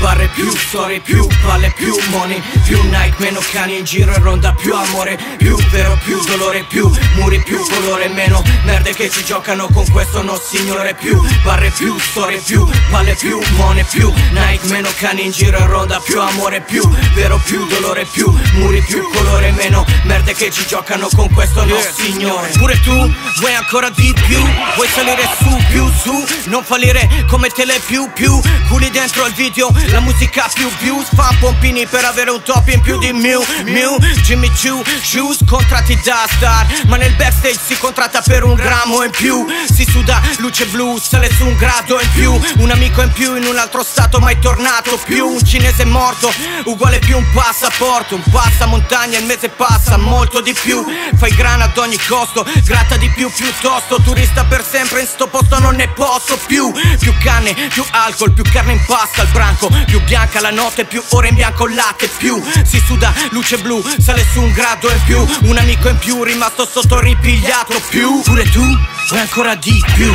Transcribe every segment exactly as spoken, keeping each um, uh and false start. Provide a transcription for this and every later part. Barre più, storie più, palle più, money più, Nike, meno cani in giro e ronda, più amore, più vero, più dolore, più muri, più colore, meno merde che ci giocano con questo no signore. Più barre più, storie più, palle più, money più, Nike, meno cani in giro e ronda, più amore, più vero, più dolore, più muri, più colore, meno merde che ci giocano con questo no signore. Pure tu vuoi ancora di più, vuoi salire su, più su, non fallire come te le più, più culi dentro al video. La musica più views, fa pompini per avere un top in più di Mew, Mew, Jimmy Choo, shoes, contratti da star, ma nel backstage si contratta per un grammo in più. Si suda luce blu, sale su un grado in più, un amico in più in un altro stato mai tornato più. Un cinese morto, uguale più un passaporto, un passamontagna, il mese passa molto di più. Fai grana ad ogni costo, gratta di più piuttosto, turista per sempre in sto posto non ne posso più. Più canne, più alcol, più carne in pasta al branco, più bianca la notte, più ore in bianco latte, più si suda luce blu, sale su un grado in più, un amico in più rimasto sotto ripigliato più. Pure tu vuoi ancora di più,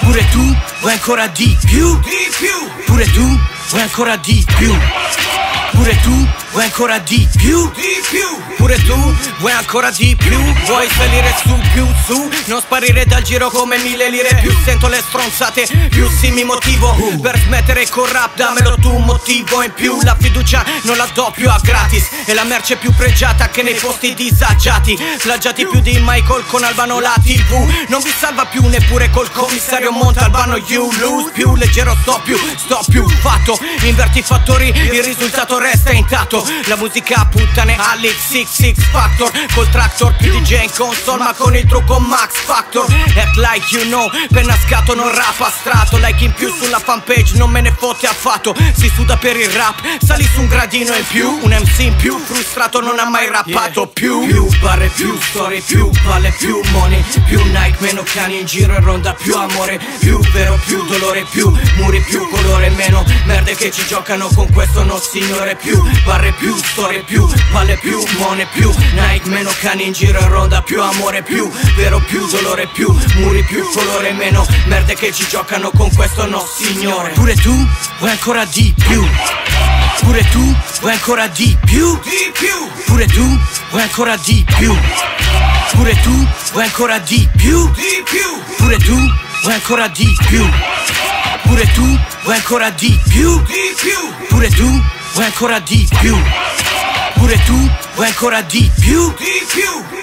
pure tu vuoi ancora di più, pure tu vuoi ancora di più, pure tu vuoi ancora di più, pure tu vuoi ancora di più. Vuoi salire su, più su, non sparire dal giro come mille lire. Più sento le stronzate, più sì mi motivo per smettere con rap, dammelo tu un motivo in più. La fiducia non la do più a gratis, è la merce più pregiata che nei posti disagiati, flaggiati più di Michael con Albano la tivù. Non vi salva più neppure col commissario Montalbano, you lose. Più leggero sto, più sto, più fatto, inverti i fattori, il risultato resta intatto. La musica puttane all'X Six Six Factor, col tractor più D J in console ma con il trucco Max Factor. Act like you know, penna scatto non rap astratto, like in più sulla fanpage non me ne fotte affatto. Si suda per il rap, sali su un gradino in più, un M C in più, frustrato non ha mai rappato più. Più barre più, storie più, palle più, money più, Nike, meno cani in giro e ronda, più amore, più vero, più dolore, più muri, più colore, meno merde che ci giocano con questo no signore. Più barre più, storie più, palle più, money più, Nike, meno cani in giro e ronda, più amore, più vero, più dolore, più muri, più colore, meno merde che ci giocano con questo no signore. Pure tu vuoi ancora di più, pure tu vuoi ancora di più, pure tu vuoi ancora di più, pure tu vuoi ancora di più, pure tu vuoi ancora di più, pure tu vuoi ancora di più, pure tu vuoi ancora di più, pure tu vuoi ancora di più, di più.